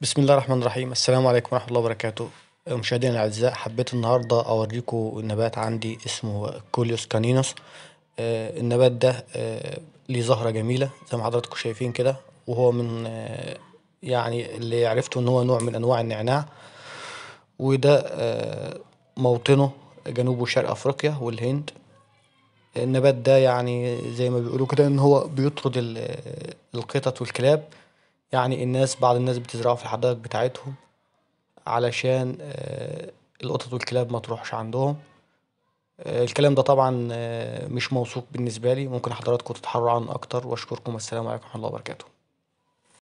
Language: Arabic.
بسم الله الرحمن الرحيم. السلام عليكم ورحمة الله وبركاته. مشاهدينا الأعزاء، حبيت النهاردة أوريكم النبات عندي اسمه كوليوس كانينوس. النبات ده ليه زهرة جميلة زي ما حضراتكم شايفين كده، وهو من يعني اللي عرفته إن هو نوع من أنواع النعناع، وده موطنه جنوب وشرق أفريقيا والهند. النبات ده يعني زي ما بيقولوا كده إن هو بيطرد القطط والكلاب، يعني بعض الناس بتزرعه في الحدائق بتاعتهم علشان القطط والكلاب ما تروحش عندهم. الكلام ده طبعا مش موثوق بالنسبة لي، ممكن حضراتكم تتحروا عنه أكتر. وأشكركم، والسلام عليكم ورحمة الله وبركاته.